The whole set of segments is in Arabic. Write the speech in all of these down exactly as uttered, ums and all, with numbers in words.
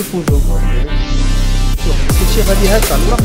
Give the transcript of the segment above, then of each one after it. sekujung. Tuh, kecil tadi hasan lah.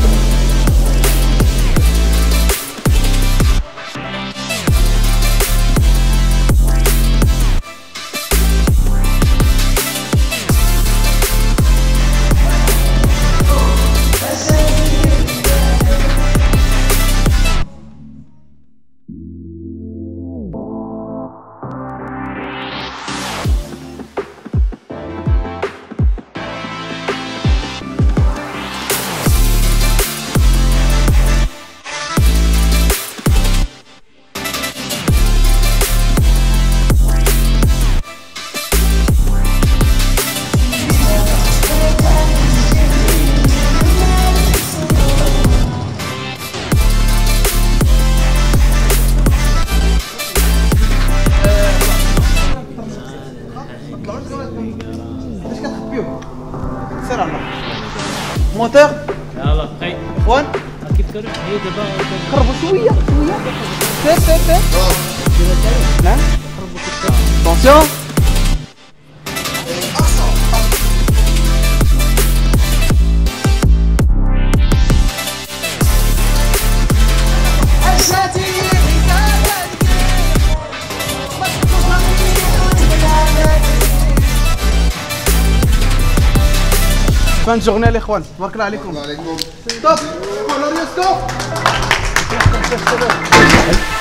موتور يلا هاي اخوان اكيد كرب هي دابا قربوا شويه شويه سير سير سير لا قربوا اتونسيون فان جورنال الاخوان تبارك الله عليكم. الله عليكم. ستوب. كولوريو ستوب.